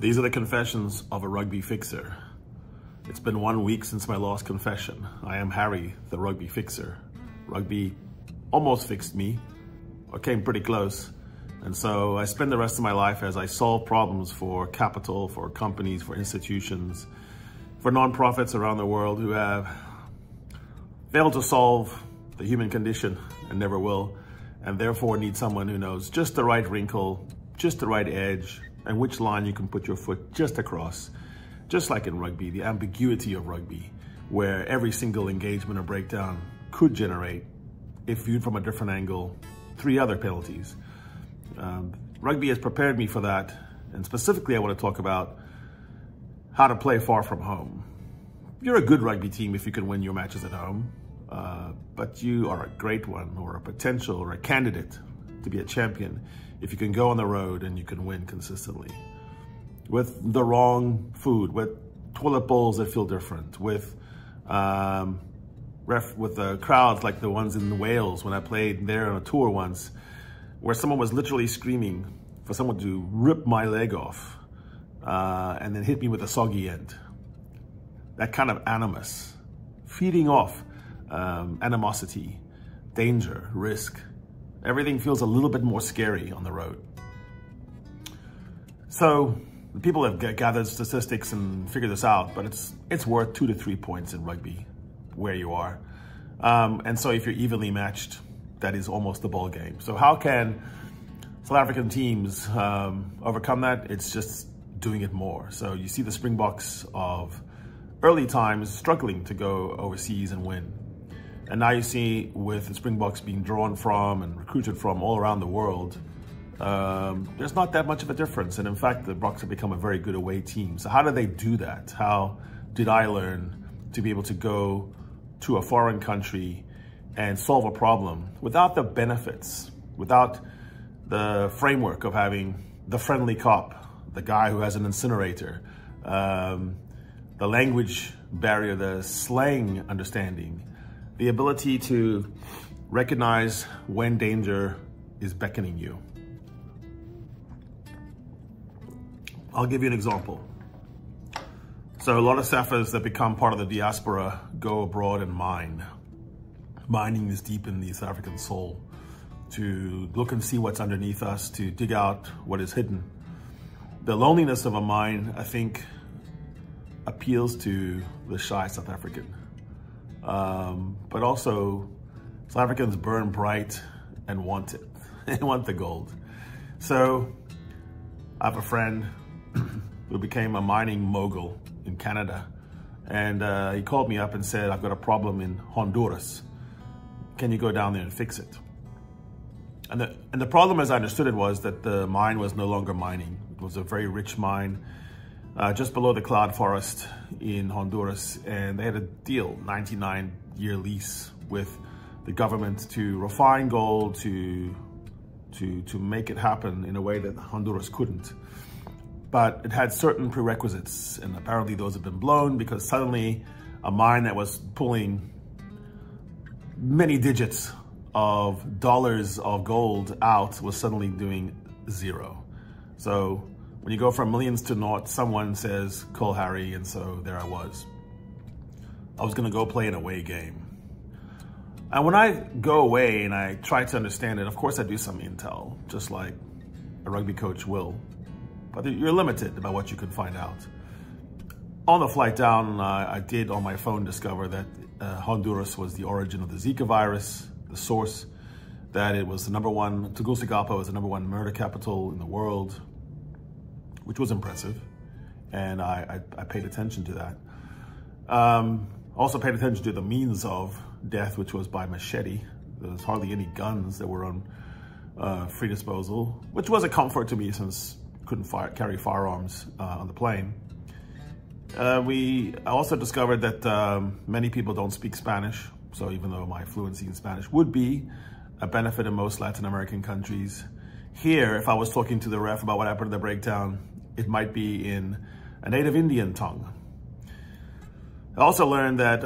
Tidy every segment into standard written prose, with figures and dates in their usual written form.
These are the confessions of a rugby fixer. It's been 1 week since my last confession. I am Harry, the rugby fixer. Rugby almost fixed me, or came pretty close. And so I spend the rest of my life as I solve problems for capital, for companies, for institutions, for nonprofits around the world who have failed to solve the human condition and never will, and therefore need someone who knows just the right wrinkle, just the right edge, and which line you can put your foot just across. Just like in rugby, the ambiguity of rugby, where every single engagement or breakdown could generate, if viewed from a different angle, 3 other penalties. Rugby has prepared me for that, and specifically I want to talk about how to play far from home. You're a good rugby team if you can win your matches at home, but you are a great one, or a potential, or a candidate to be a champion if you can go on the road and you can win consistently. With the wrong food, with toilet bowls that feel different, with crowds like the ones in Wales when I played there on a tour once, where someone was literally screaming for someone to rip my leg off and then hit me with a soggy end. That kind of animus, feeding off animosity, danger, risk. Everything feels a little bit more scary on the road. So the people have gathered statistics and figured this out, but it's worth 2 to 3 points in rugby where you are. And so if you're evenly matched, that is almost the ball game. So how can South African teams overcome that? It's just doing it more. So you see the Springboks of early times struggling to go overseas and win. And now you see with the Springboks being drawn from and recruited from all around the world, there's not that much of a difference. And in fact, the Boks have become a very good away team. So how do they do that? How did I learn to be able to go to a foreign country and solve a problem without the benefits, without the framework of having the friendly cop, the guy who has an incinerator, the language barrier, the slang understanding, the ability to recognize when danger is beckoning you. I'll give you an example. So a lot of staffers that become part of the diaspora go abroad and mine. Mining is deep in the South African soul, to look and see what's underneath us, to dig out what is hidden. The loneliness of a mine, I think, appeals to the shy South African. But also, South Africans burn bright and want it. They want the gold. So I have a friend who became a mining mogul in Canada. And he called me up and said, I've got a problem in Honduras. Can you go down there and fix it? And the problem, as I understood it, was that the mine was no longer mining. It was a very rich mine just below the cloud forest in Honduras. And they had a deal, 99-year lease with the government to refine gold, to make it happen in a way that Honduras couldn't. But it had certain prerequisites, and apparently those had been blown, because suddenly a mine that was pulling many digits of dollars of gold out was suddenly doing 0. So when you go from millions to naught, someone says, call Harry, and so there I was. I was gonna go play an away game. And when I go away and I try to understand it, of course I do some intel, just like a rugby coach will, but you're limited by what you can find out. On the flight down, I did on my phone discover that Honduras was the origin of the Zika virus, the source, that it was the #1, Tegucigalpa was the #1 murder capital in the world, which was impressive. And I paid attention to that. Also paid attention to the means of death, which was by machete. There was hardly any guns that were on free disposal, which was a comfort to me since I couldn't carry firearms on the plane. We also discovered that many people don't speak Spanish, so even though my fluency in Spanish would be a benefit in most Latin American countries, here, if I was talking to the ref about what happened in the breakdown, it might be in a native Indian tongue. I also learned that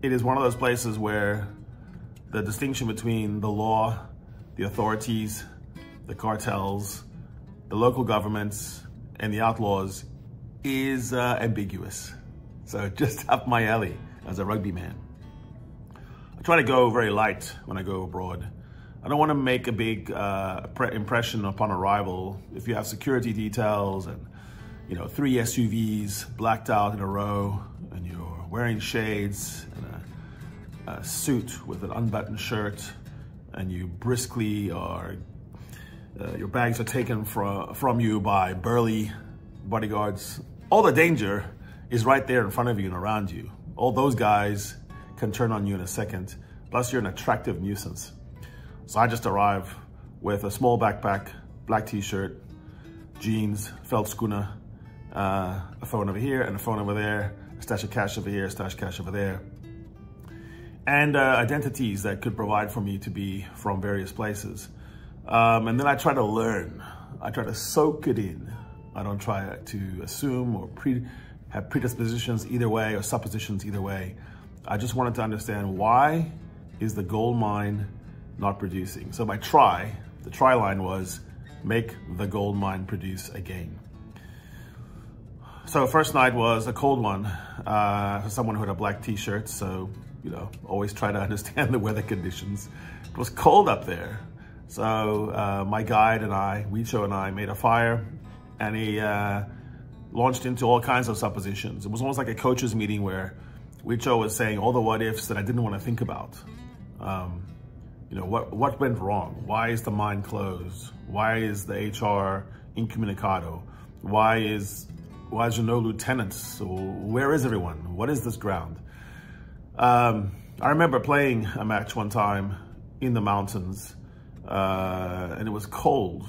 it is one of those places where the distinction between the law, the authorities, the cartels, the local governments, and the Outlaws is ambiguous. So just up my alley as a rugby man. I try to go very light when I go abroad. I don't want to make a big impression upon arrival. If you have security details and, you know, 3 SUVs blacked out in a row and you're wearing shades and a suit with an unbuttoned shirt and you briskly are, your bags are taken from you by burly bodyguards. All the danger is right there in front of you and around you. All those guys can turn on you in a second. Plus you're an attractive nuisance. So I just arrive with a small backpack, black t-shirt, jeans, felt schooner, a phone over here and a phone over there, a stash of cash over here, a stash of cash over there, and identities that could provide for me to be from various places. And then I try to learn. I try to soak it in. I don't try to assume or have predispositions either way or suppositions either way. I just wanted to understand, why is the gold mine not producing? So my try, the try line was, make the gold mine produce again. So first night was a cold one, for someone who had a black t-shirt, so, you know, always try to understand the weather conditions. It was cold up there. So my guide and I, Güicho and I, made a fire and he launched into all kinds of suppositions. It was almost like a coaches meeting where Güicho was saying all the what ifs that I didn't want to think about. You know, what went wrong? Why is the mine closed? Why is the HR incommunicado? Why is there no lieutenants? Where is everyone? What is this ground? I remember playing a match one time in the mountains, and it was cold,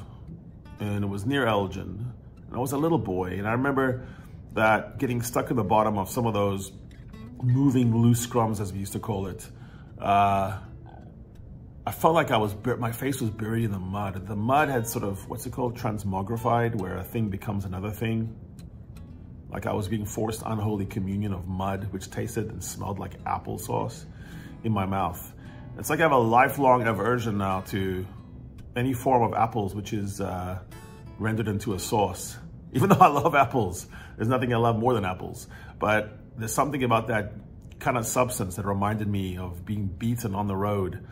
and it was near Elgin, and I was a little boy, and I remember that getting stuck in the bottom of some of those moving loose scrums, as we used to call it. I felt like my face was buried in the mud. The mud had sort of, what's it called, transmogrified, where a thing becomes another thing. Like I was being forced unholy communion of mud, which tasted and smelled like applesauce in my mouth. It's like I have a lifelong aversion now to any form of apples which is rendered into a sauce. Even though I love apples, there's nothing I love more than apples. But there's something about that kind of substance that reminded me of being beaten on the road.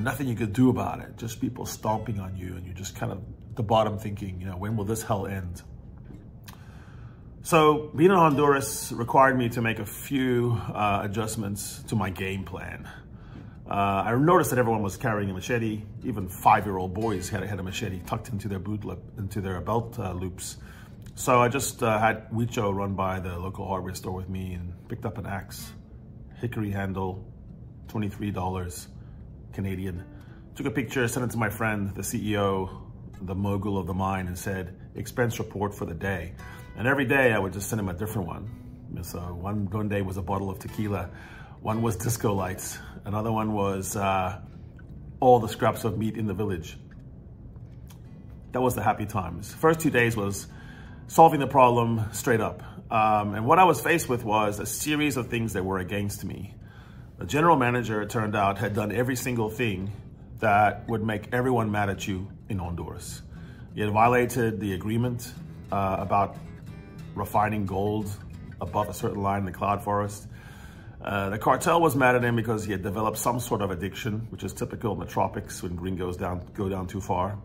Nothing you could do about it, just people stomping on you, and you're just kind of at the bottom thinking, you know, when will this hell end? So being in Honduras required me to make a few adjustments to my game plan. I noticed that everyone was carrying a machete. Even 5-year-old boys had a machete tucked into their belt loops. So I just had Güicho run by the local hardware store with me and picked up an axe, hickory handle, $23. Canadian. Took a picture, sent it to my friend, the CEO, the mogul of the mine, and said, expense report for the day. And every day I would just send him a different one. And so one day was a bottle of tequila. One was disco lights. Another one was all the scraps of meat in the village. That was the happy times. First 2 days was solving the problem straight up. And what I was faced with was a series of things that were against me. The general manager, it turned out, had done every single thing that would make everyone mad at you in Honduras. He had violated the agreement about refining gold above a certain line in the cloud forest. The cartel was mad at him because he had developed some sort of addiction, which is typical in the tropics when gringos go down too far.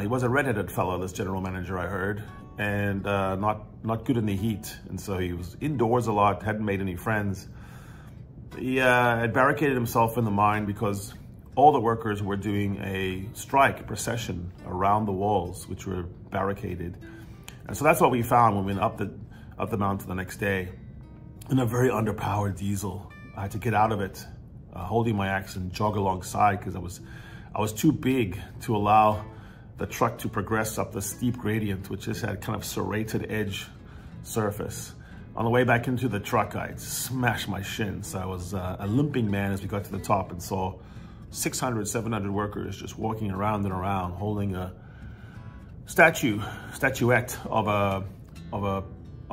He was a red-headed fellow, this general manager, I heard, and not good in the heat. And so he was indoors a lot, hadn't made any friends. He had barricaded himself in the mine because all the workers were doing a strike, a procession around the walls, which were barricaded. And so that's what we found when we went up the mountain the next day in a very underpowered diesel. I had to get out of it, holding my axe and jog alongside because I was too big to allow the truck to progress up the steep gradient, which just had kind of serrated edge surface. On the way back into the truck, I smashed my shin. So I was a limping man as we got to the top and saw 600, 700 workers just walking around and around, holding a statuette of a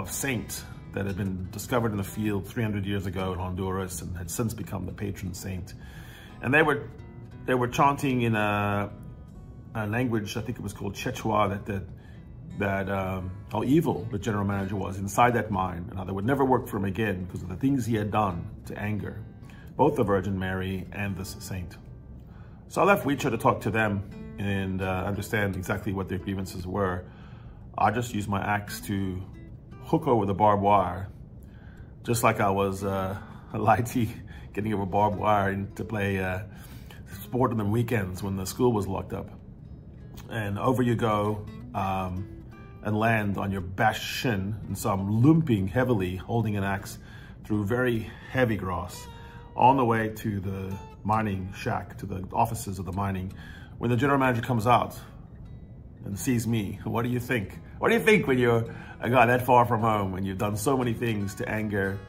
saint that had been discovered in the field 300 years ago in Honduras and had since become the patron saint. And they were chanting in a language, I think it was called Chechua, that that how evil the general manager was inside that mine, and how they would never work for him again because of the things he had done to anger both the Virgin Mary and this saint. So I left Güicho to talk to them and understand exactly what their grievances were. I just used my axe to hook over the barbed wire, just like I was a lighty getting over barbed wire and to play sport on the weekends when the school was locked up. And over you go and land on your bashed shin. And so I'm limping heavily, holding an axe through very heavy grass on the way to the mining shack, to the offices of the mining, when the general manager comes out and sees me. What do you think? What do you think when you're a guy that far from home, when you've done so many things to anger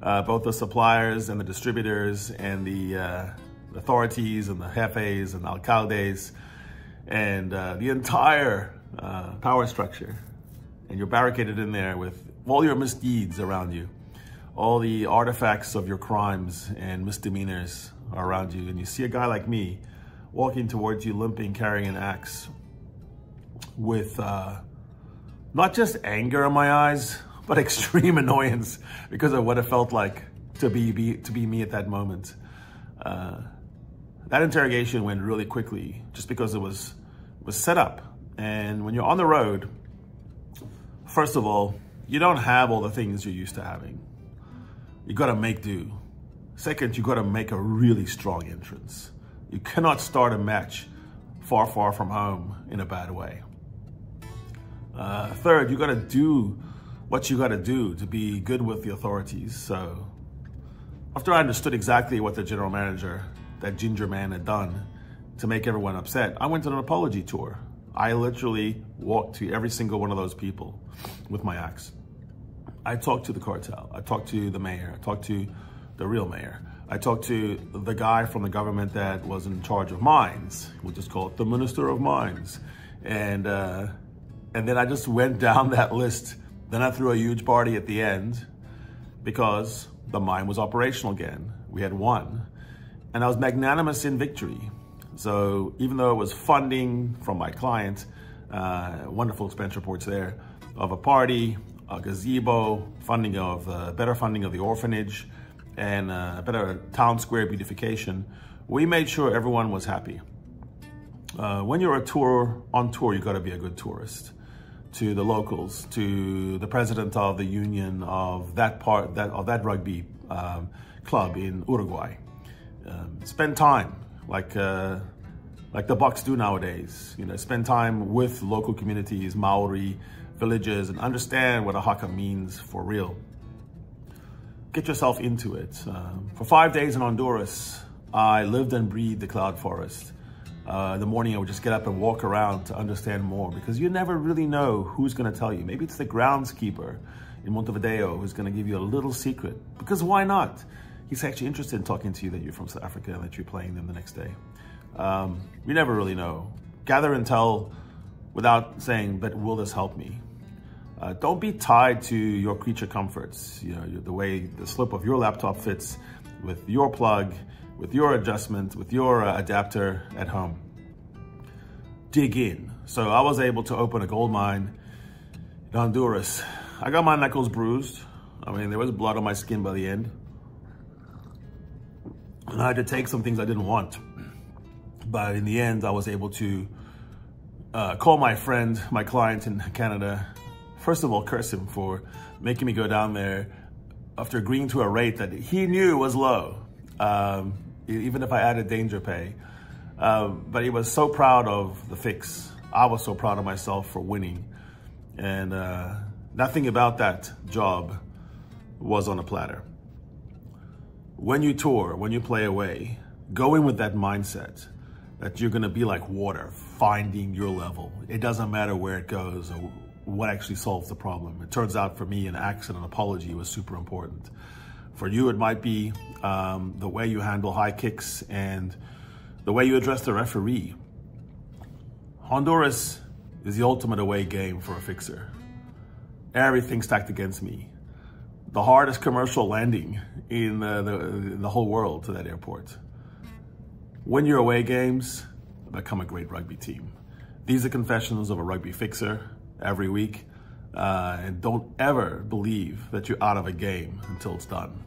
both the suppliers and the distributors and the authorities and the jefes and alcaldes and the entire power structure, and you're barricaded in there with all your misdeeds around you, all the artifacts of your crimes and misdemeanors are around you, and you see a guy like me walking towards you limping, carrying an axe, with not just anger in my eyes but extreme annoyance because of what it felt like to be me at that moment. That interrogation went really quickly just because it was set up. And when you're on the road, first of all, you don't have all the things you're used to having. You got to make do. Second, you got to make a really strong entrance. You cannot start a match far, far from home in a bad way. Third, you got to do what you got to do to be good with the authorities. So after I understood exactly what the general manager, that ginger man, had done to make everyone upset, I went on an apology tour. I literally walked to every single one of those people with my axe. I talked to the cartel. I talked to the mayor. I talked to the real mayor. I talked to the guy from the government that was in charge of mines. We'll just call it the Minister of Mines. And then I just went down that list. Then I threw a huge party at the end because the mine was operational again. We had won. And I was magnanimous in victory. So even though it was funding from my client, wonderful expense reports there, of a party, a gazebo, funding of better funding of the orphanage, and better town square beautification, we made sure everyone was happy. When you're on tour, you gotta be a good tourist to the locals, to the president of the union of that rugby club in Uruguay. Spend time like the Bucks do nowadays. You know, spend time with local communities, Maori villages, and understand what a haka means for real. Get yourself into it. For 5 days in Honduras, I lived and breathed the cloud forest. In the morning, I would just get up and walk around to understand more, because you never really know who's going to tell you. Maybe it's the groundskeeper in Montevideo who's going to give you a little secret, because why not? He's actually interested in talking to you that you're from South Africa and that you're playing them the next day. You never really know. Gather and tell without saying, but will this help me? Don't be tied to your creature comforts. You know, the way the slip of your laptop fits with your plug, with your adjustment, with your adapter at home. Dig in. So I was able to open a gold mine in Honduras. I got my knuckles bruised. I mean, there was blood on my skin by the end. And I had to take some things I didn't want. But in the end, I was able to call my friend, my client in Canada. First of all, curse him for making me go down there after agreeing to a rate that he knew was low, even if I added danger pay. But he was so proud of the fix. I was so proud of myself for winning. And nothing about that job was on a platter. When you tour, when you play away, go in with that mindset that you're going to be like water, finding your level. It doesn't matter where it goes or what actually solves the problem. It turns out for me, an axe and an apology was super important. For you, it might be the way you handle high kicks and the way you address the referee. Honduras is the ultimate away game for a fixer. Everything stacked against me. The hardest commercial landing in the whole world to that airport. Win your away games, become a great rugby team. These are confessions of a rugby fixer every week. And don't ever believe that you're out of a game until it's done.